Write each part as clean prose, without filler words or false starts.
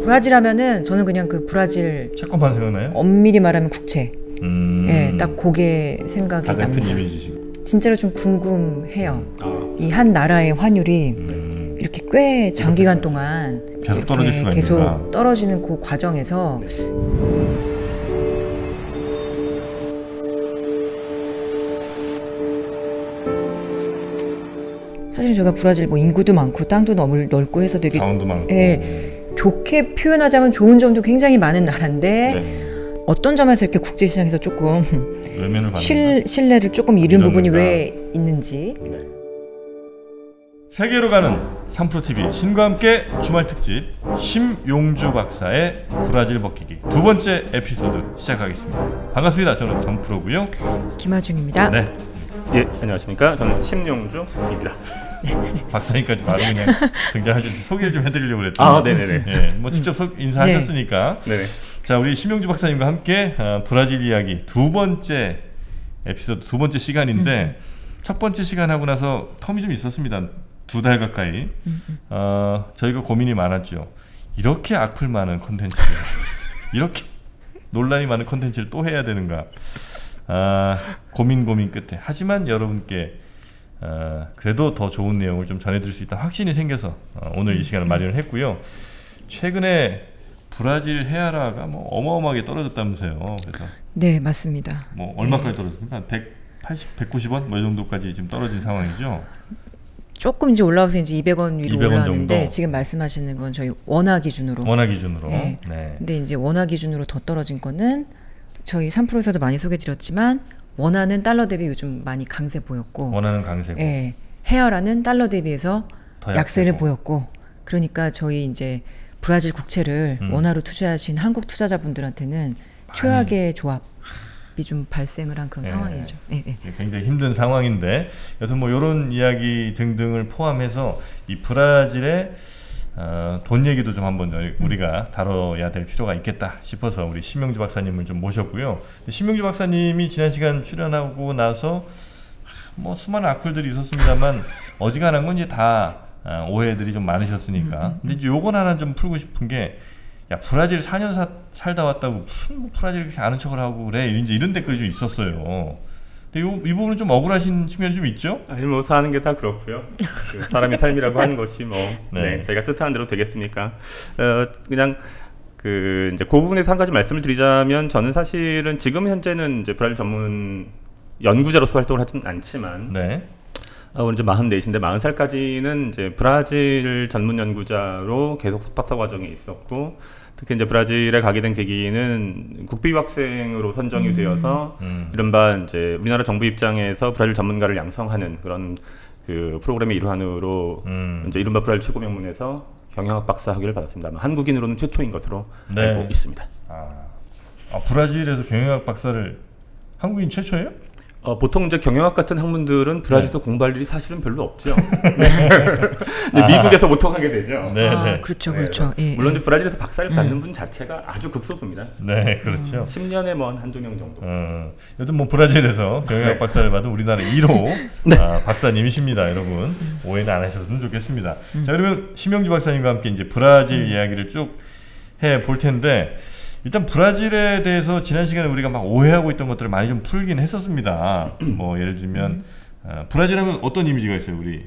브라질 하면은 저는 그냥 그 브라질 채권판 생각나요? 엄밀히 말하면 국채. 예, 딱 그게 생각이 납니다. 진짜로 좀 궁금해요. 이 한 나라의 환율이 이렇게 꽤 장기간 동안 계속 떨어질 수가 있구나. 계속 떨어지는 그 과정에서 사실 제가 브라질 뭐 인구도 많고 땅도 너무 넓고 해서 되게 자원도 많고 예, 좋게 표현하자면 좋은 점도 굉장히 많은 나라인데 네. 어떤 점에서 이렇게 국제시장에서 조금 신뢰를 조금 잃은 부분이 왜 있는지. 네. 세계로 가는 삼프로TV 신과 함께 주말 특집 심용주 박사의 브라질 벗기기 두 번째 에피소드 시작하겠습니다. 반갑습니다. 저는 정프로고요. 김하중입니다. 네. 예, 안녕하십니까. 저는 심용주입니다. 박사님까지 바로 그냥 등장하셔서 소개를 좀 해드리려고 했더니 아, 네네네. 예, 뭐 직접 인사하셨으니까. 네. 네네. 자, 우리 심용주 박사님과 함께 브라질 이야기 두 번째 에피소드 두 번째 시간인데 첫 번째 시간 하고 나서 텀이 좀 있었습니다. 두 달 가까이 저희가 고민이 많았죠. 이렇게 악플 많은 콘텐츠 이렇게 논란이 많은 콘텐츠를 또 해야 되는가. 고민 끝에 하지만 여러분께 그래도 더 좋은 내용을 좀 전해드릴 수 있다는 확신이 생겨서 오늘 이 시간을 마련을 했고요. 최근에 브라질 헤아라가 뭐 어마어마하게 떨어졌다면서요. 그래서 네, 맞습니다. 뭐 얼마까지 네. 떨어졌습니까? 180, 190원 뭐 이 정도까지 지금 떨어진 상황이죠. 조금 이제 올라와서 이제 200원 위로 200원 올라왔는데 정도? 지금 말씀하시는 건 저희 원화 기준으로. 원화 기준으로. 네. 네. 근데 이제 원화 기준으로 더 떨어진 거는 저희 3프로에서도 많이 소개드렸지만 원화는 달러 대비 요즘 많이 강세 보였고. 원화는 강세고. 예. 헤아라는 달러 대비해서 약세를 보였고. 그러니까 저희 이제. 브라질 국채를 원화로 투자하신 한국 투자자분들한테는 최악의 조합이 좀 발생을 한 그런 네. 상황이죠. 네, 네. 굉장히 힘든 상황인데 여튼 뭐 이런 이야기 등등을 포함해서 이 브라질의 돈 얘기도 좀 한번 우리가 다뤄야 될 필요가 있겠다 싶어서 우리 심용주 박사님을 좀 모셨고요. 심용주 박사님이 지난 시간 출연하고 나서 뭐 수많은 악플들이 있었습니다만 어지간한 건 이제 다 오해들이 좀 많으셨으니까 근데 이제 요건 하나 좀 풀고 싶은 게 야 브라질 4년 살다 왔다고 무슨 뭐 브라질 그렇게 아는 척을 하고 그래 이제 이런 댓글이 좀 있었어요. 근데 이 부분은 좀 억울하신 측면이 좀 있죠? 아니 뭐 사는 게 다 그렇고요. 그 사람의 삶이라고 하는 것이 뭐 네. 네, 저희가 뜻하는 대로 되겠습니까? 그냥 그 이제 그 부분에서 한 가지 말씀을 드리자면 저는 사실은 지금 현재는 이제 브라질 전문 연구자로서 활동을 하진 않지만. 네. 이제 44인데 40살까지는 이제 브라질 전문 연구자로 계속 석박사 과정에 있었고 특히 이제 브라질에 가게 된 계기는 국비 유학생으로 선정이 되어서 이른바 이제 우리나라 정부 입장에서 브라질 전문가를 양성하는 그런 그 프로그램의 일환으로 이제 이른바 브라질 최고 명문에서 경영학 박사 학위를 받았습니다. 한국인으로는 최초인 것으로 네. 알고 있습니다. 브라질에서 경영학 박사를 한국인 최초예요? 보통 이제 경영학 같은 학문들은 브라질에서 네. 공부할 일이 사실은 별로 없죠. 네. 근데 미국에서 보통 하게 되죠. 네, 네. 그렇죠, 그렇죠. 네. 물론 이제 브라질에서 박사를 받는 분 자체가 아주 극소수입니다. 네, 그렇죠. 10년에 먼 한두 명 정도. 여튼 뭐 브라질에서 경영학 네. 박사를 받은 우리나라 1호 네. 박사님이십니다, 여러분. 오해는 안 하셨으면 좋겠습니다. 자, 그러면 심용주 박사님과 함께 이제 브라질 이야기를 쭉 해 볼 텐데. 일단 브라질에 대해서 지난 시간에 우리가 막 오해하고 있던 것들을 많이 좀 풀긴 했었습니다. 뭐 예를 들면 브라질하면 어떤 이미지가 있어요, 우리?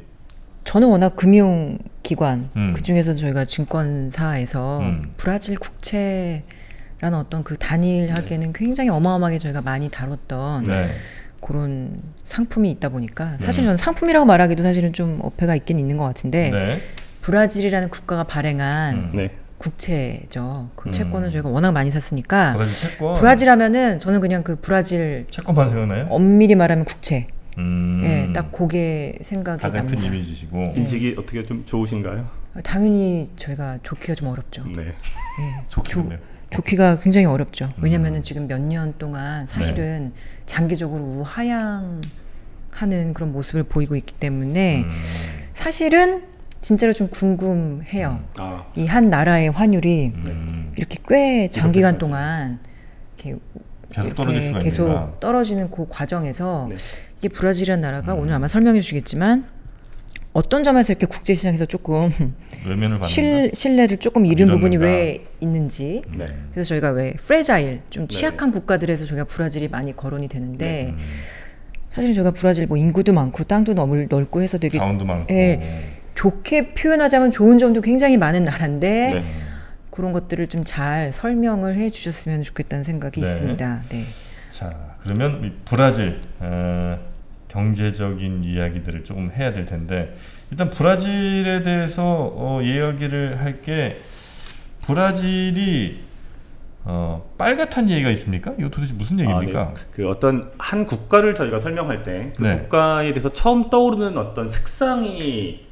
저는 워낙 금융기관 그 중에서 저희가 증권사에서 브라질 국채라는 어떤 그 단일하게는 굉장히 어마어마하게 저희가 많이 다뤘던 네. 그런 상품이 있다 보니까 사실 저는 상품이라고 말하기도 사실은 좀 어폐가 있긴 있는 것 같은데 네. 브라질이라는 국가가 발행한 네. 국채죠. 그 채권은 저희가 워낙 많이 샀으니까 브라질 채권? 브라질 하면은 저는 그냥 그 브라질 채권만 생각나요? 엄밀히 말하면 국채. 예, 딱 그게 생각이 납니다. 가장 큰 이미지시고 인식이 어떻게 좀 좋으신가요? 당연히 저희가 좋기가 좀 어렵죠. 네. 예, 좋기가 굉장히 어렵죠. 왜냐면은 지금 몇 년 동안 사실은 네. 장기적으로 우하향하는 그런 모습을 보이고 있기 때문에 사실은 진짜로 좀 궁금해요. 이 한 나라의 환율이 이렇게 꽤 장기간 동안 계속 떨어지는 그 과정에서 네. 이게 브라질이라는 나라가 오늘 아마 설명해 주시겠지만 어떤 점에서 이렇게 국제시장에서 조금 신뢰를 조금 잃은 부분이 왜 있는지. 네. 그래서 저희가 왜 프레자일, 좀 취약한 국가들에서 저희가 브라질이 많이 거론이 되는데, 사실 저희가 브라질 뭐 인구도 많고 땅도 너무 넓고 해서 되게 자원도 많고, 좋게 표현하자면 좋은 점도 굉장히 많은 나라인데 그런 것들을 좀 잘 설명을 해 주셨으면 좋겠다는 생각이 있습니다. 네. 자, 그러면 이 브라질 경제적인 이야기들을 조금 해야 될 텐데, 일단 브라질에 대해서 이야기를 할 게, 브라질이 빨갛다는 얘기가 있습니까? 이거 도대체 무슨 얘기입니까? 네. 그 어떤 한 국가를 저희가 설명할 때 그 국가에 대해서 처음 떠오르는 어떤 색상이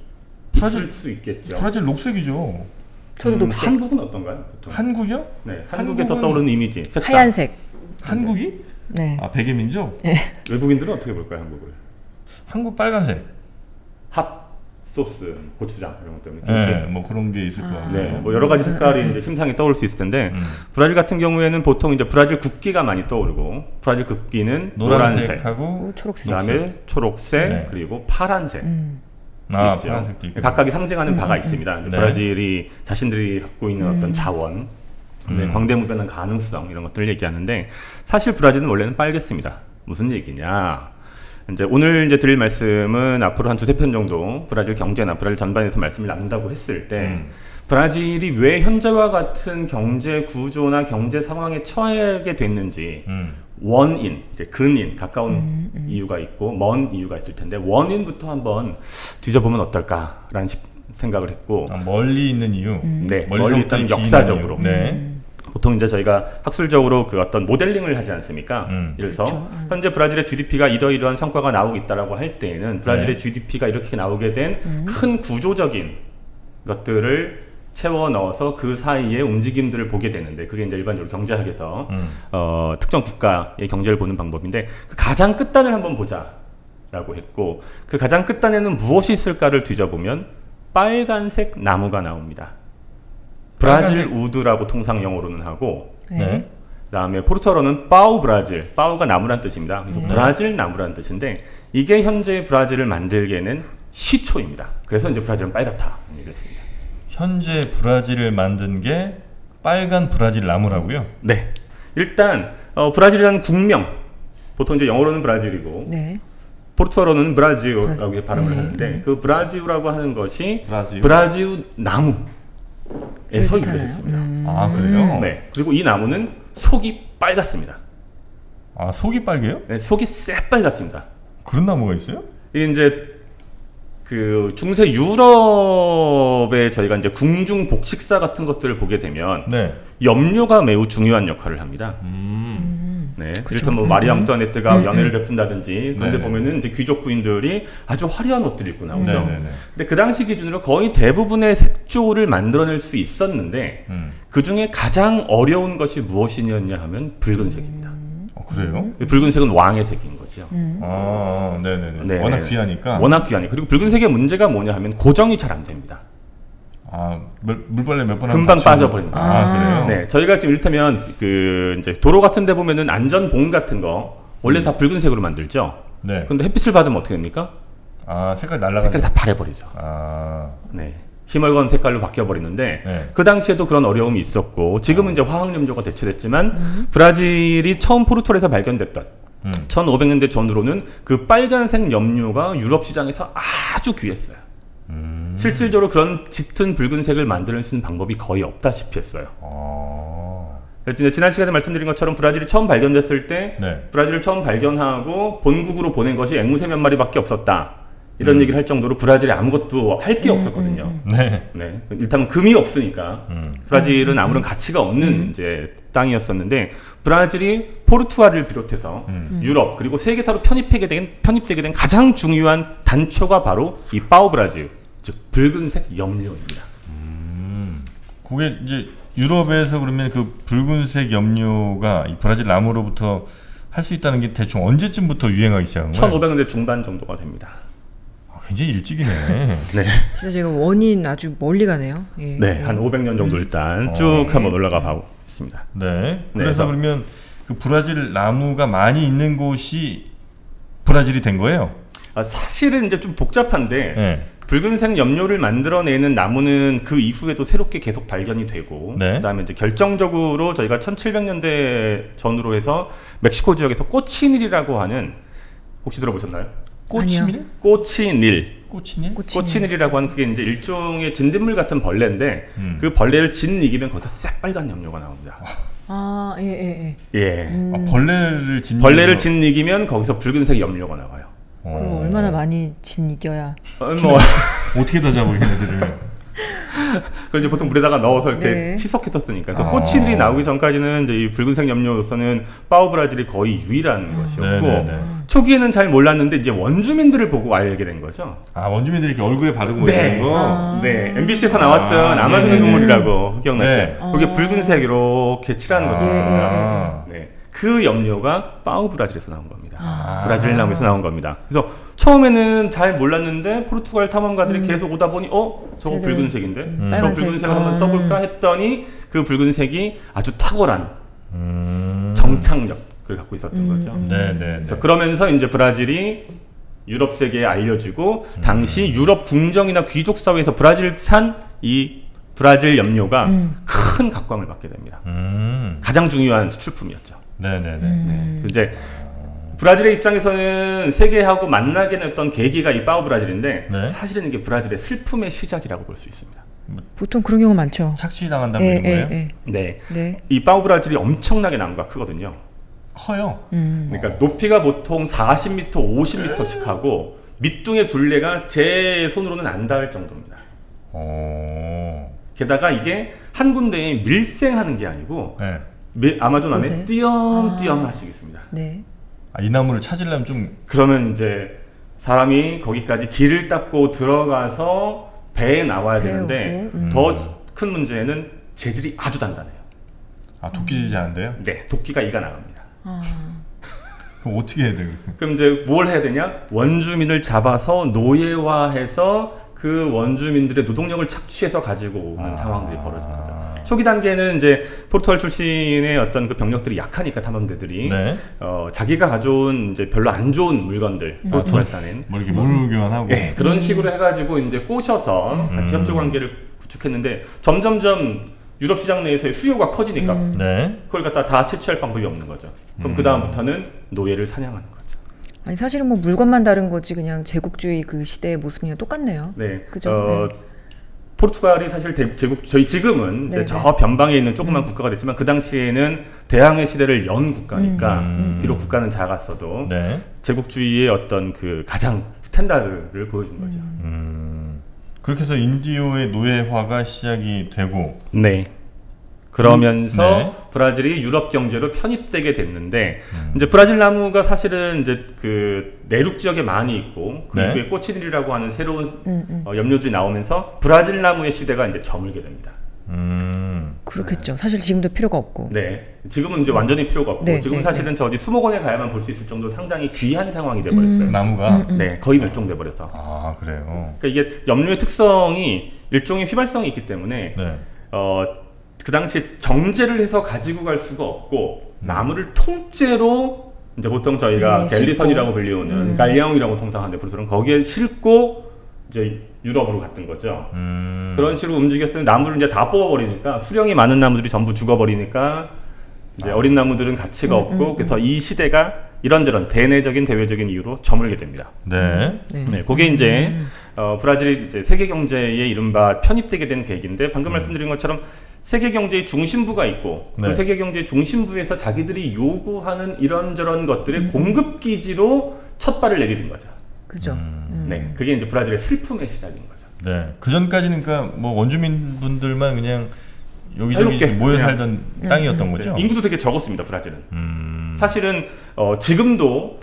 브라질, 있을 수 있겠죠. 브라질 녹색이죠. 저도 녹색. 한국은 어떤가요? 보통? 한국이요? 네, 한국에서 떠오르는 이미지, 색상. 하얀색. 한국이? 네. 아, 백의민족? 네. 외국인들은 어떻게 볼까요, 한국을? 한국 빨간색. 핫 소스, 고추장 이런 것 때문에 김치. 네, 뭐 그런 게 있을 거예요. 네, 뭐 여러 가지 색깔이 이제 심상이 떠오를 수 있을 텐데, 브라질 같은 경우에는 보통 이제 브라질 국기가 많이 떠오르고, 브라질 국기는 노란색하고 초록색, 그다음에 초록색, 그리고 파란색. 아, 파란색도 있고. 각각이 상징하는 바가 있습니다. 브라질이 자신들이 갖고 있는 어떤 자원, 광대무변한 가능성 이런 것들을 얘기하는데, 사실 브라질은 원래는 빨갰습니다. 무슨 얘기냐, 이제 오늘 이제 드릴 말씀은 앞으로 한 2~3편 정도 브라질 경제나 브라질 전반에서 말씀을 나눈다고 했을 때, 브라질이 왜 현재와 같은 경제 구조나 경제 상황에 처하게 됐는지, 원인, 이제 근인, 가까운 이유가 있고 먼 이유가 있을 텐데, 원인부터 한번 뒤져보면 어떨까라는 생각을 했고. 아, 멀리 있는 이유? 네, 멀리 있던 역사적으로. 네. 보통 이제 저희가 학술적으로 그 어떤 모델링을 하지 않습니까? 그래서 현재 브라질의 GDP가 이러이러한 성과가 나오고 있다라고 할 때에는 브라질의 GDP가 이렇게 나오게 된 큰 구조적인 것들을 채워 넣어서 그 사이에 움직임들을 보게 되는데, 그게 이제 일반적으로 경제학에서 특정 국가의 경제를 보는 방법인데, 그 가장 끝단을 한번 보자라고 했고, 그 가장 끝단에는 무엇이 있을까를 뒤져보면 빨간색 나무가 나옵니다. 브라질 우드라고 통상 영어로는 하고, 그 다음에 포르투갈어는 파우 브라질, 파우가 나무란 뜻입니다. 그래서 브라질 나무란 뜻인데, 이게 현재 브라질을 만들게는 시초입니다. 그래서 이제 브라질은 빨갛다 얘기를 했습니다. 현재 브라질을 만든 게 빨간 브라질 나무라고요? 네. 일단 브라질이라는 국명, 보통 이제 영어로는 브라질이고 포르투갈어로는 브라지우라고 발음을 하는데, 그 브라지우라고 하는 것이 브라지우 나무에서 유래했습니다. 아, 그래요? 네. 그리고 이 나무는 속이 빨갛습니다. 아, 속이 빨개요? 네, 속이 새빨갛습니다. 그런 나무가 있어요? 이게 이제 그 중세 유럽에 저희가 이제 궁중 복식사 같은 것들을 보게 되면 염료가 매우 중요한 역할을 합니다. 네, 그렇다면 뭐 마리아 앙투아네트가 연애를 베푼다든지, 그런데 보면은 이제 귀족 부인들이 아주 화려한 옷들을 입고 나오죠. 근데 그 당시 기준으로 거의 대부분의 색조를 만들어낼 수 있었는데, 그 중에 가장 어려운 것이 무엇이냐 하면 붉은색입니다. 그래요? 붉은색은 왕의 색인 거죠. 아, 네네네. 워낙 귀하니까. 워낙 귀하니까. 그리고 붉은색의 문제가 뭐냐 하면 고정이 잘 안 됩니다. 아, 물벌레 몇 번 하면 금방 빠져버립니다. 아, 그래요? 네, 저희가 지금 이를테면 그 이제 도로 같은데 보면은 안전봉 같은 거 원래 다 붉은색으로 만들죠. 네. 근데 햇빛을 받으면 어떻게 됩니까? 아, 색깔 날라가. 색깔이 다 바래버리죠. 아, 네. 희멀건 색깔로 바뀌어버리는데, 그 당시에도 그런 어려움이 있었고, 지금은 이제 화학염료가 대체됐지만, 브라질이 처음 포르투갈에서 발견됐던 1500년대 전으로는 그 빨간색 염료가 유럽 시장에서 아주 귀했어요. 실질적으로 그런 짙은 붉은색을 만들 수 있는 방법이 거의 없다시피 했어요. 지난 시간에 말씀드린 것처럼 브라질이 처음 발견됐을 때, 브라질을 처음 발견하고 본국으로 보낸 것이 앵무새 몇 마리밖에 없었다. 이런 얘기를 할 정도로 브라질에 아무것도 할 게 없었거든요. 네. 일단 금이 없으니까 브라질은 아무런 가치가 없는 이제 땅이었었는데, 브라질이 포르투갈을 비롯해서 유럽 그리고 세계사로 편입되게 된 가장 중요한 단초가 바로 이 파우 브라질, 즉 붉은색 염료입니다. 그게 이제 유럽에서 그러면 그 붉은색 염료가 이 브라질 나무로부터 할 수 있다는 게 대충 언제쯤부터 유행하기 시작한 거예요? 1500년대 중반 정도가 됩니다. 굉장히 일찍이네. 네. 진짜 제가 원인 아주 멀리 가네요. 예. 네, 한 500년 정도 일단 쭉 한번 올라가 보고 있습니다. 네. 그래서 그러면 그 브라질 나무가 많이 있는 곳이 브라질이 된 거예요? 아, 사실은 이제 좀 복잡한데 붉은색 염료를 만들어내는 나무는 그 이후에도 새롭게 계속 발견이 되고, 네. 그 다음에 이제 결정적으로 저희가 1700년대 전후로 해서 멕시코 지역에서 꼬치닐이라고 하는, 혹시 들어보셨나요? 꼬치밀? 꼬치닐. 꼬치닐? 꼬치닐이라고 하는, 그게 이제 일종의 진딧물 같은 벌레인데, 그 벌레를 진 이기면 거기서 새빨간 염료가 나옵니다. 아, 예, 예, 예. 예. 아, 벌레를 진 이기면 거기서 붉은색 염료가 나와요. 그럼 얼마나 많이 진 이겨야? 뭐 어떻게 다 잡으냐, 애들을. 그걸 이제 보통 물에다가 넣어서 이렇게 네. 희석해서 쓰니까. 그래서 꼬치들이 나오기 전까지는 이제 이 붉은색 염료로서는 파우브라질이 거의 유일한 것이었고, 네네네. 초기에는 잘 몰랐는데 이제 원주민들을 보고 알게 된 거죠. 아, 원주민들이 이렇게 얼굴에 바르고 네. 뭐 이런 거? 아 네, MBC에서 나왔던 아마존의 눈물이라고 기억나시죠? 네. 그게 붉은색 이렇게 칠하는 거죠. 아 네. 그 염료가 파우브라질에서 나온 겁니다. 아 브라질 나무에서 나온 겁니다. 그래서 처음에는 잘 몰랐는데 포르투갈 탐험가들이 계속 오다 보니 저거 제대로... 붉은색인데? 저 붉은색을 한번 써볼까 했더니 그 붉은색이 아주 탁월한 정착력을 갖고 있었던 거죠. 네네. 그래서 그러면서 이제 브라질이 유럽 세계에 알려지고 당시 유럽 궁정이나 귀족 사회에서 브라질산 이 브라질 염료가 큰 각광을 받게 됩니다. 가장 중요한 수출품이었죠. 네네네. 네. 이제 브라질의 입장에서는 세계하고 만나게 됐던 계기가 이 파우브라질인데 네? 사실은 이게 브라질의 슬픔의 시작이라고 볼 수 있습니다. 보통 그런 경우 많죠. 착취당한다는 거예요? 네. 네. 네. 이 파우브라질이 엄청나게 나무가 크거든요. 커요. 그러니까 높이가 보통 40m, 50m씩 하고 밑둥의 둘레가 제 손으로는 안 닿을 정도입니다. 게다가 이게 한 군데에 밀생하는 게 아니고 네. 아마존 안에 띄엄띄엄 하나씩 있습니다. 네. 아, 이 나무를 찾으려면 좀 그러면 이제 사람이 거기까지 길을 닦고 들어가서 배에 나와야 되는데 더 큰 문제는 재질이 아주 단단해요. 아, 도끼질이 안 돼요? 네, 도끼가 이가 나갑니다. 그럼 어떻게 해야 돼요? 그럼 이제 뭘 해야 되냐? 원주민을 잡아서 노예화해서 그 원주민들의 노동력을 착취해서 가지고 오는 상황들이 벌어진 거죠. 초기 단계는 이제 포르투갈 출신의 어떤 그 병력들이 약하니까 탐험대들이 네. 자기가 가져온 이제 별로 안 좋은 물건들 포르투갈산엔 뭐 이렇게 물교환하고 네, 그런 식으로 해가지고 이제 꼬셔서 같이 협조 관계를 구축했는데 점점점 유럽 시장 내에서의 수요가 커지니까 그걸 갖다 다 채취할 방법이 없는 거죠. 그럼 그 다음부터는 노예를 사냥하는 거죠. 아니, 사실은 뭐 물건만 다른 거지 그냥 제국주의 그 시대의 모습이 그냥 똑같네요. 네, 그죠? 포르투갈이 사실 저희 지금은 이제 저 변방에 있는 조그만 국가가 됐지만 그 당시에는 대항해 시대를 연 국가니까 비록 국가는 작았어도 제국주의의 어떤 그 가장 스탠다드를 보여준 거죠. 그렇게 해서 인디오의 노예화가 시작이 되고 네. 그러면서 브라질이 유럽 경제로 편입되게 됐는데 이제 브라질 나무가 사실은 이제 그 내륙 지역에 많이 있고 그 이후에 꼬치닐이라고 하는 새로운 염료들이 나오면서 브라질 나무의 시대가 이제 저물게 됩니다. 그렇겠죠. 사실 지금도 필요가 없고. 네. 지금은 이제 완전히 필요가 없고 지금 사실은 저 어디 수목원에 가야만 볼 수 있을 정도로 상당히 귀한 상황이 돼 버렸어요. 나무가 네, 거의 멸종돼 버려서. 아, 그래요. 그러니까 이게 염료의 특성이 일종의 휘발성이 있기 때문에 그 당시에 정제를 해서 가지고 갈 수가 없고 나무를 통째로 이제 보통 저희가 갤리선이라고 불리우는 갈량이라고 통상하는데 포르투갈은 거기에 싣고 이제 유럽으로 갔던 거죠. 그런 식으로 움직였을 때 나무를 이제 다 뽑아버리니까 수령이 많은 나무들이 전부 죽어버리니까 이제 어린 나무들은 가치가 없고 그래서 이 시대가 이런저런 대내적인 대외적인 이유로 저물게 됩니다. 네. 네, 그게 이제 브라질이 이제 세계 경제에 이른바 편입되게 된 계기인데 방금 말씀드린 것처럼. 세계 경제의 중심부가 있고 그 세계 경제의 중심부에서 자기들이 요구하는 이런저런 것들의 공급기지로 첫 발을 내게 된 거죠. 그죠. 네, 그게 이제 브라질의 슬픔의 시작인 거죠. 네, 그 전까지는 그러니까 뭐 원주민 분들만 그냥 여기저기 모여 살던 땅이었던 거죠. 네, 인구도 되게 적었습니다, 브라질은. 사실은 지금도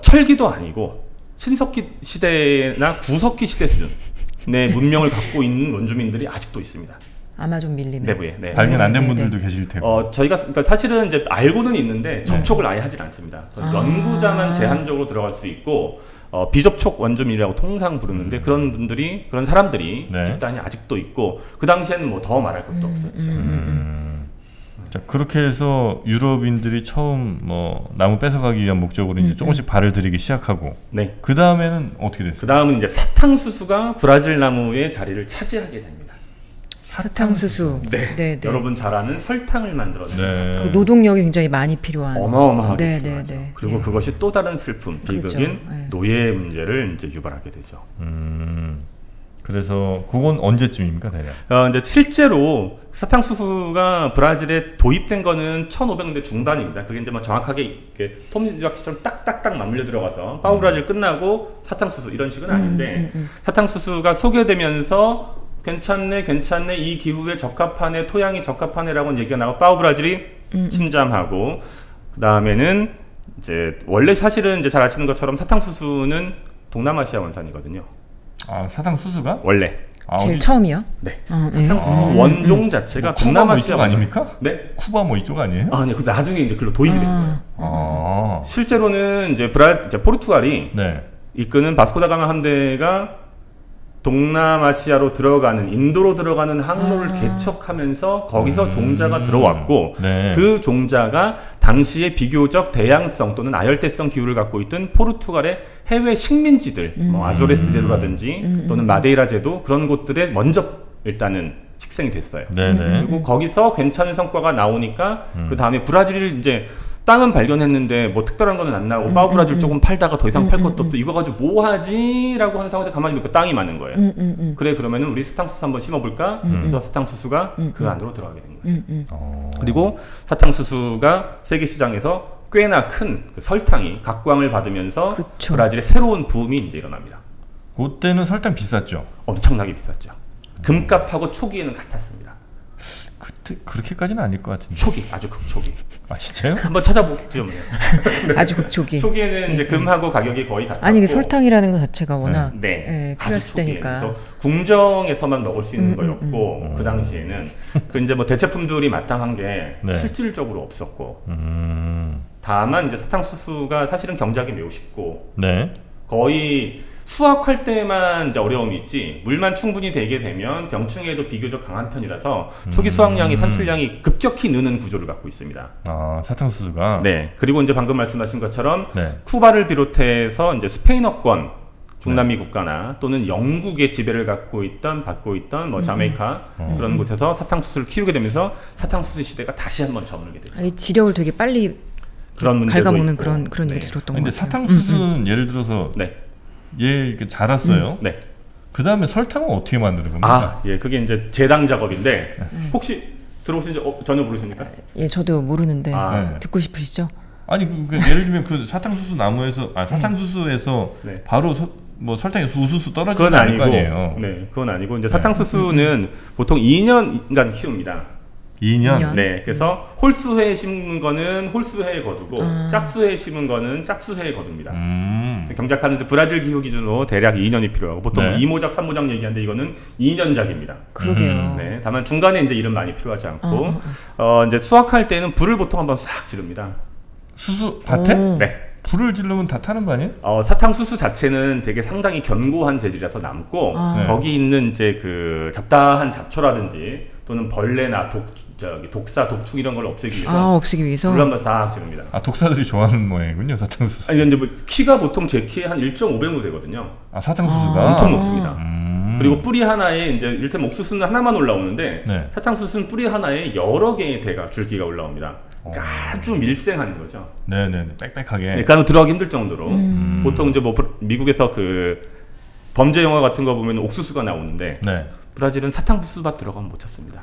철기도 아니고 신석기 시대나 구석기 시대 수준의 문명을 갖고 있는 원주민들이 아직도 있습니다. 아마존 밀림 내부에 발견 안 된 분들도 계실 테고 저희가 그러니까 사실은 이제 알고는 있는데 접촉을 아예 하질 않습니다. 연구자만 제한적으로 들어갈 수 있고 비접촉 원주민이라고 통상 부르는데 그런 사람들이 집단이 아직도 있고 그 당시에는 뭐 더 말할 것도 없었죠. 자, 그렇게 해서 유럽인들이 처음 뭐 나무 뺏어가기 위한 목적으로 이제 조금씩 발을 들이기 시작하고, 네, 그 다음에는 어떻게 됐어요? 그 다음은 이제 사탕수수가 브라질 나무의 자리를 차지하게 됩니다. 사탕수수. 네. 네, 네. 여러분 잘 아는 설탕을 만들어내는, 네, 그 노동력이 굉장히 많이 필요한, 어마어마하게, 네, 필요하죠. 네, 네. 그리고, 네, 그것이 또 다른 슬픔, 비극인, 그렇죠, 네, 노예 문제를 이제 유발하게 되죠. 그래서 그건 언제쯤입니까, 대략? 이제 실제로 사탕수수가 브라질에 도입된 거는 1500년대 중반입니다. 그게 이제 막 정확하게 이렇게 톱니바퀴처럼 딱딱딱 맞물려 들어가서 파우브라질 끝나고 사탕수수 이런 식은 아닌데, 사탕수수가 소개되면서 괜찮네, 괜찮네, 이 기후에 적합하네, 토양이 적합하네라고 얘기가 나고 파우브라질이 침잠하고, 그 다음에는 이제 원래 사실은 이제 잘 아시는 것처럼 사탕수수는 동남아시아 원산이거든요. 아, 사탕수수가? 원래 제일 처음이요? 네. 사탕수수 원종 자체가 뭐 동남아시아 뭐 아닙니까? 네. 쿠바 뭐 이쪽 아니에요? 아니요. 나중에 이제 글로 도입이 된 거예요. 실제로는 이제 포르투갈이, 네, 이끄는 바스코다가마 함대가 동남아시아로 들어가는, 인도로 들어가는 항로를 개척하면서 거기서 종자가 들어왔고, 네, 그 종자가 당시에 비교적 대양성 또는 아열대성 기후를 갖고 있던 포르투갈의 해외 식민지들, 뭐 아조레스 제도라든지 또는 마데이라 제도, 그런 곳들에 먼저 일단은 식생이 됐어요. 네네. 그리고 거기서 괜찮은 성과가 나오니까 그 다음에 브라질을 이제 땅은 발견했는데 뭐 특별한 거는 안 나오고 파우브라질 조금 팔다가 더 이상 팔 것도 없고, 이거 가지고 뭐 하지? 라고 하는 상황에서 가만히 보니까 땅이 많은 거예요. 그래, 그러면은 우리 사탕수수 한번 심어볼까? 그래서 사탕수수가 그 안으로 들어가게 된 거죠. 그리고 사탕수수가 세계 시장에서 꽤나 큰 그 설탕이 각광을 받으면서, 그쵸, 브라질의 새로운 붐이 이제 일어납니다. 그때는 설탕 비쌌죠? 엄청나게 비쌌죠. 금값하고 초기에는 같았습니다. 그때 그렇게까지는 아닐 것 같은데. 초기, 아주 극초기. 아, 진짜요? 한번 찾아보죠. 아주 극초기. 초기에는, 네, 이제 금하고 가격이 거의 같았고. 아니, 이게 설탕이라는 것 자체가 워낙, 네, 네, 필요했을 때니까. 그래서 궁정에서만 먹을 수 있는 거였고, 그 당시에는 그 이제 뭐 대체품들이 마땅한 게, 네, 실질적으로 없었고, 다만 이제 사탕수수가 사실은 경작이 매우 쉽고, 네, 거의 수확할 때만 이제 어려움이 있지, 물만 충분히 되게 되면 병충해도 비교적 강한 편이라서 초기 수확량이, 산출량이 급격히 느는 구조를 갖고 있습니다. 아, 사탕수수가? 네. 그리고 이제 방금 말씀하신 것처럼, 네, 쿠바를 비롯해서 이제 스페인어권 중남미, 네, 국가나 또는 영국의 지배를 받고 있던 뭐 자메이카 그런 곳에서 사탕수수를 키우게 되면서 사탕수수 시대가 다시 한번 저물게 되죠. 이 지력을 되게 빨리 그런 문제도 갉아먹는 있고. 그런, 네, 얘기를 들었던 것 같아요. 근데 사탕수수는 예를 들어서, 네, 예, 이렇게 자랐어요. 네. 그 다음에 설탕은 어떻게 만드는 겁니까? 아, 예, 그게 이제 제당 작업인데, 혹시 들어보신지 전혀 모르십니까? 예, 저도 모르는데, 네, 듣고 싶으시죠? 아니, 예를 들면 그 사탕수수 나무에서, 아, 사탕수수에서, 네, 바로 뭐 설탕이 우수수 떨어지는 건 아니고, 아니에요. 네, 그건 아니고 이제 사탕수수는, 네, 보통 2년간 키웁니다. 2년? 네, 그래서 홀수회에 심은 거는 홀수회에 거두고, 짝수회에 심은 거는 짝수회에 거둡니다. 경작하는데 브라질 기후 기준으로 대략 2년이 필요하고, 보통, 네, 2모작, 3모작 얘기하는데 이거는 2년작입니다. 그러게요. 네, 다만 중간에 이제 이름 많이 필요하지 않고, 이제 수확할 때는 불을 보통 한번 싹 지릅니다. 수수 밭에? 네. 불을 지르면 다 타는 거 아니에요? 사탕수수 자체는 되게 상당히 견고한 재질이라서 남고, 거기 있는 이제 그 잡다한 잡초라든지 또는 벌레나 독사, 독충 이런 걸 없애기 위해서, 불을 한번 싹 지릅니다. 아, 독사들이 좋아하는 모양이군요, 사탕수수. 아니, 근데 뭐 키가 보통 제 키의 한 1.5배 되거든요. 아, 사탕수수가? 엄청 높습니다. 그리고 뿌리 하나에 이제 일테면 옥수수는 하나만 올라오는데, 네, 사탕수수는 뿌리 하나에 여러 개의 대가, 줄기가 올라옵니다. 아주 밀생하는 거죠. 네네, 빽빽하게. 그러니까 들어가기 힘들 정도로. 보통 이제 뭐 미국에서 그 범죄 영화 같은 거 보면 옥수수가 나오는데, 네, 브라질은 사탕수수밭 들어가면 못 찾습니다.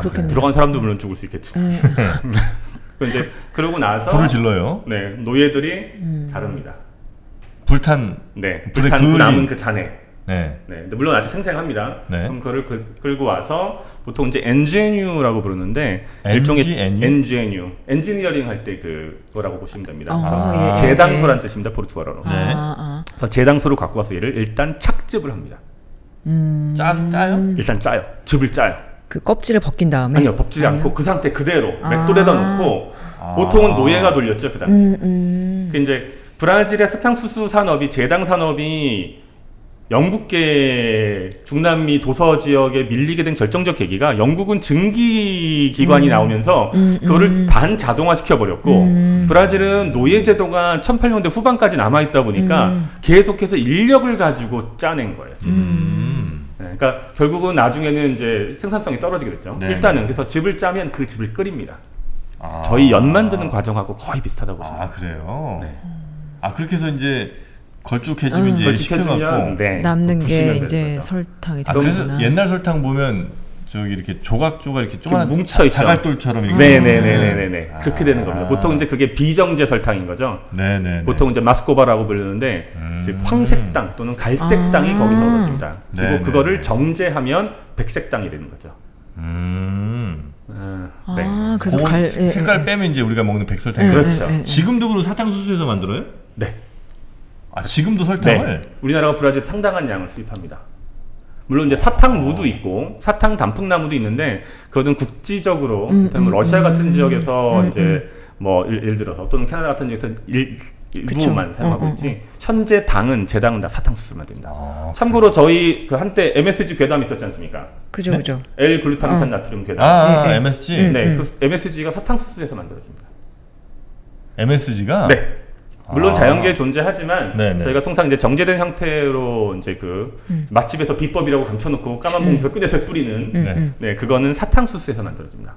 그렇겠네요. 들어간 사람도 물론 죽을 수 있겠죠. 이제 그러고 나서 불을 질러요. 네, 노예들이 자릅니다. 불탄. 네, 불탄 그 남은 그 잔에. 네. 네. 근데 물론 아직 생생합니다. 네. 그럼 그걸 끌고 와서 보통 이제 엔지뉴라고 부르는데, 일종의 엔지뉴, 엔지니어링 할 때 그거라고 보시면 됩니다. 예, 제당소란 뜻입니다, 포르투갈어로. 네. 그래서 제당소를 갖고 와서 얘를 일단 착즙을 합니다. 짜요? 일단 짜요. 즙을 짜요. 그 껍질을 벗긴 다음에? 아니요, 벗지 않고 그 상태 그대로 맷돌에다 놓고, 보통은 노예가 돌렸죠, 그 당시. 그 이제 브라질의 사탕수수 산업이, 제당 산업이 영국계 중남미 도서 지역에 밀리게 된 결정적 계기가 영국은 증기 기관이 나오면서 그거를 반자동화 시켜버렸고 브라질은 노예 제도가 1800년대 후반까지 남아있다 보니까 계속해서 인력을 가지고 짜낸 거예요 지금. 네, 그러니까 결국은 나중에는 이제 생산성이 떨어지게 됐죠. 네. 일단은 그래서 즙을 짜면 그 즙을 끓입니다. 아. 저희 연 만드는 과정하고 거의 비슷하다고 보시면 돼요. 아 그래요? 네. 아 그렇게 해서 이제 걸쭉해지면 이제 시켜갖고 네. 남는 게 이제 설탕이 되구나. 아, 그래서 옛날 설탕 보면 저기 이렇게 조각조각 이렇게 조그만 뭉쳐 자갈돌처럼 이렇게. 네네네네네. 아. 그렇게 되는 겁니다. 보통 이제 그게 비정제 설탕인 거죠. 네네. 보통 이제 마스코바라고 부르는데 즉 황색 땅 또는 갈색 땅이 거기서 얻어집니다. 그리고 네네네. 그거를 정제하면 백색 땅이 되는 거죠. 네. 아, 그래서 색깔 빼면 이제 우리가 먹는 백설탕. 그렇죠. 지금도 그럼 사탕수수에서 만들어요? 네. 아, 지금도 설탕을? 네. 우리나라가 브라질 상당한 양을 수입합니다. 물론 이제 사탕무도 있고 사탕 단풍나무도 있는데 그것은 국지적으로 러시아 같은 지역에서 이제 뭐 예를 들어서 또는 캐나다 같은 지역에서 일부만 사용하고 있지 현재 당은 제당은 다 사탕수수만 됩니다. 아, 참고로 그래. 저희 그 한때 MSG 괴담 있었지 않습니까? 그죠 네? 그죠. L-글루타민산나트륨 괴담. 아, 네, 네. MSG? 네, 그 MSG가 사탕수수에서 만들어집니다. MSG가? 네. 물론 자연계에 존재하지만 네네. 저희가 통상 이제 정제된 형태로 이제 그 맛집에서 비법이라고 감춰놓고 까만 봉지에서 꺼내서 뿌리는 네 그거는 사탕수수에서 만들어집니다.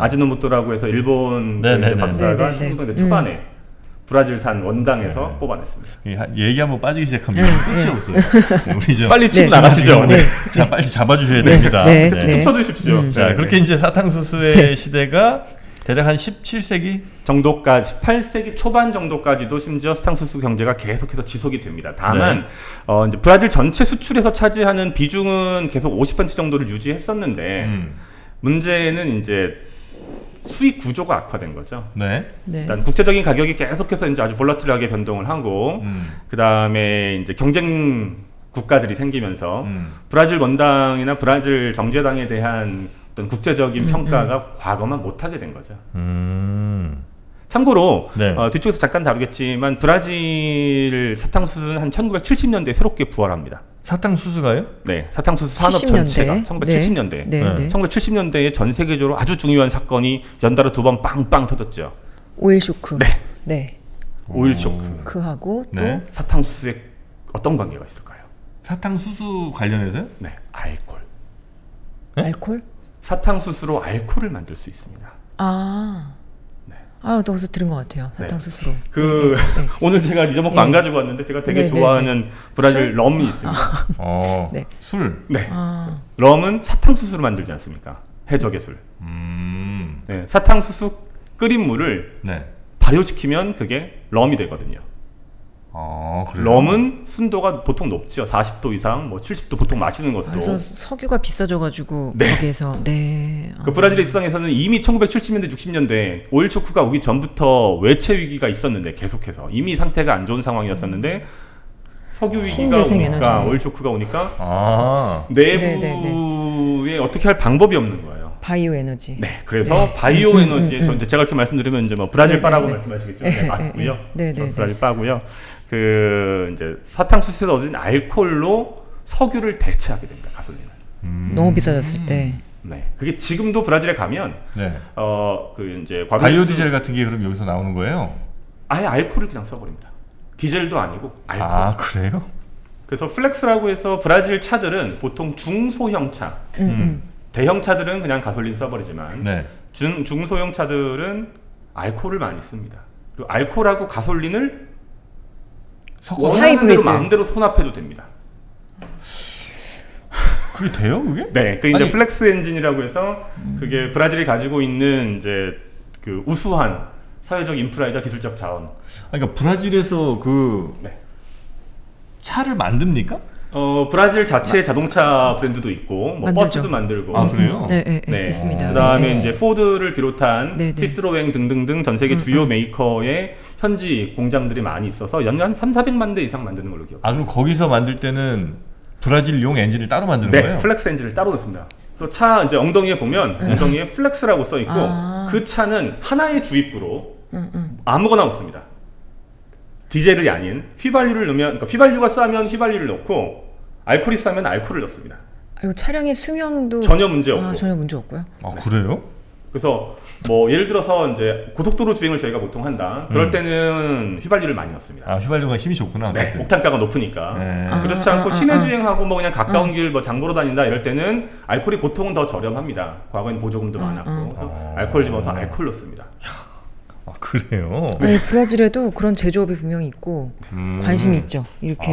아지노모토라고 해서 일본 박사가 1900년대 초반에 브라질산 원당에서 뽑아냈습니다. 얘기 한번 빠지기 시작합니다. 끝이 없어요. 우리 좀 빨리 치고 나가시죠. 네. 자, 빨리 잡아주셔야 됩니다. 툭 쳐주십시오. 자, 그렇게 이제 사탕수수의 시대가 대략 한 17세기 정도까지 18세기 초반 정도까지도 심지어 사탕수수 경제가 계속해서 지속이 됩니다. 다만 이제 브라질 전체 수출에서 차지하는 비중은 계속 50% 정도를 유지했었는데 문제는 이제 수익 구조가 악화된 거죠. 네. 일단 국제적인 가격이 계속해서 이제 아주 볼라틸하게 변동을 하고 그 다음에 이제 경쟁 국가들이 생기면서 브라질 원당이나 브라질 정제당에 대한 어떤 국제적인 평가가 과거만 못하게 된 거죠. 참고로 뒤쪽에서 잠깐 다루겠지만 브라질 사탕수수는 한 1970년대에 새롭게 부활합니다. 사탕수수가요? 네. 사탕수수 산업 70년대? 전체가 1970년대. 네. 1970년대에 전 세계적으로 아주 중요한 사건이 연달아 두 번 빵빵 터졌죠. 오일쇼크. 네. 네. 오일쇼크. 그하고 또 사탕수수에 어떤 관계가 있을까요? 사탕수수 관련해서요? 네. 알코올. 네? 알코올? 사탕수수로 알코올을 만들 수 있습니다. 아, 네. 아, 또 어디서 들은 것 같아요. 사탕수수로. 그 오늘 제가 잊어먹고 안 가지고 왔는데 제가 되게 좋아하는 브라질 술? 럼이 있습니다. 술. 네. 아. 럼은 사탕수수로 만들지 않습니까? 해적의 술. 네. 사탕수수 끓인 물을 발효시키면 그게 럼이 되거든요. 아, 럼은 순도가 보통 높지요. 40도 이상, 뭐 70도 보통 마시는 것도. 그래서 석유가 비싸져가지고 거기에서. 그 브라질 일상에서는 이미 1970년대, 60년대 오일 쇼크가 오기 전부터 외채 위기가 있었는데 계속해서 이미 상태가 안 좋은 상황이었었는데 석유 위기가 오니까 오일 쇼크가 오니까 내부에 어떻게 할 방법이 없는 거예요. 바이오 에너지. 네, 그래서 바이오 에너지에 제가 이렇게 말씀드리면 이제 뭐 브라질 바라고 말씀하시겠죠. 네, 맞고요. 브라질 바고요. 그 이제 사탕수수에서 얻은 알코올로 석유를 대체하게 됩니다. 가솔린을. 너무 비싸졌을 때. 네, 그게 지금도 브라질에 가면 그 이제 바이오 디젤 같은 게 그럼 여기서 나오는 거예요? 아예 알코올을 그냥 써버립니다. 디젤도 아니고 알코올. 아, 그래요? 그래서 플렉스라고 해서 브라질 차들은 보통 중소형 차. 대형 차들은 그냥 가솔린 써버리지만 중소형 차들은 알코올을 많이 씁니다. 그리고 알코올하고 가솔린을 섞어 하이브리드 마음대로 혼합해도 됩니다. 그게 돼요, 그게? 네, 그 이제 플렉스 엔진이라고 해서 그게 브라질이 가지고 있는 이제 그 우수한 사회적 인프라이자 기술적 자원. 그러니까 브라질에서 그 차를 만듭니까? 브라질 자체 자동차 브랜드도 있고 뭐 버스도 만들고. 아, 그래요? 네, 있습니다. 그다음에 이제 포드를 비롯한 티트로엥 등등등 전 세계 주요 메이커의 현지 공장들이 많이 있어서 연간 300~400만 대 이상 만드는 걸로 기억합니다. 아, 그럼 거기서 만들 때는 브라질용 엔진을 따로 만드는 거예요? 네, 플렉스 엔진을 따로 넣습니다. 그래서 차 이제 엉덩이에 보면 엉덩이에 플렉스라고 써 있고 그 차는 하나의 주입구로 아무거나 없습니다. 디젤이 아닌 휘발유를 넣으면, 그러니까 휘발유가 싸면 휘발유를 넣고 알코올이 싸면 알코올을 넣습니다. 아이고, 차량의 수명도 전혀 문제 없고. 아, 전혀 문제 없고요. 아, 그래요? 그래서 뭐 예를 들어서 이제 고속도로 주행을 저희가 보통 한다. 그럴 때는 휘발유를 많이 넣습니다. 아, 휘발유가 힘이 좋구나. 네, 옥탄가가 높으니까. 네. 아, 그렇지 않고 시내 주행하고 뭐 그냥 가까운 길 뭐 장보러 다닌다 이럴 때는 알코올이 보통은 더 저렴합니다. 과거에는 보조금도 많았고. 그래서 알코올 집어서 알코올 넣습니다. 아, 그래요? 네, 브라질에도 그런 제조업이 분명히 있고 관심이 있죠. 이렇게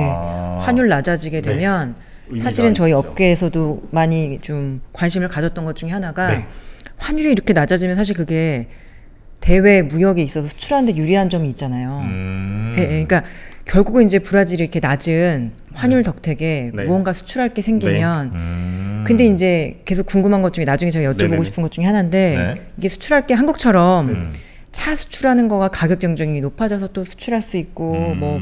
환율 낮아지게 되면 네. 사실은 저희 있죠. 업계에서도 많이 좀 관심을 가졌던 것 중에 하나가 네. 환율이 이렇게 낮아지면 사실 그게 대외 무역에 있어서 수출하는데 유리한 점이 있잖아요. 예, 그러니까 결국은 이제 브라질이 이렇게 낮은 환율 덕택에 네. 무언가 수출할 게 생기면 네. 근데 이제 계속 궁금한 것 중에 나중에 제가 여쭤보고 네네네. 싶은 것 중에 하나인데 네. 이게 수출할 게 한국처럼 차 수출하는 거가 가격 경쟁이 높아져서 또 수출할 수 있고 뭐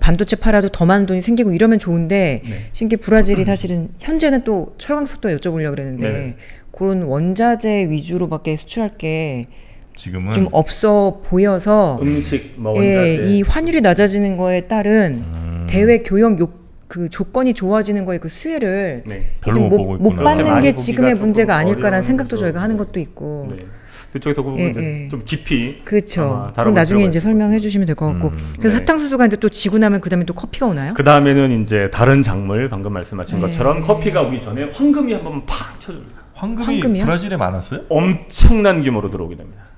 반도체 팔아도 더 많은 돈이 생기고 이러면 좋은데 네. 지금 이게 브라질이 사실은 현재는 또 철강석도 여쭤보려고 그랬는데 네. 그런 원자재 위주로밖에 수출할 게 지금은 좀 없어 보여서 음식, 뭐 원자재 예, 이 환율이 낮아지는 거에 따른 대외 교역 그 조건이 좋아지는 거에 그 수혜를 네. 별로 못 받는 게 지금의 문제가 아닐까라는 생각도 저희가 하는 것도 있고 네. 그쪽에서 그 부분 예, 예. 좀 깊이 그렇죠. 그럼 나중에 이제 설명해 주시면 될 것 같고 그래서 네. 사탕수수가 이제 또 지고 나면 그 다음에 또 커피가 오나요? 그 다음에는 이제 다른 작물 방금 말씀하신 예. 것처럼 커피가 오기 전에 황금이 한번 팍 쳐줍니다. 황금이 브라질에 많았어요? 엄청난 규모로 들어오게 됩니다.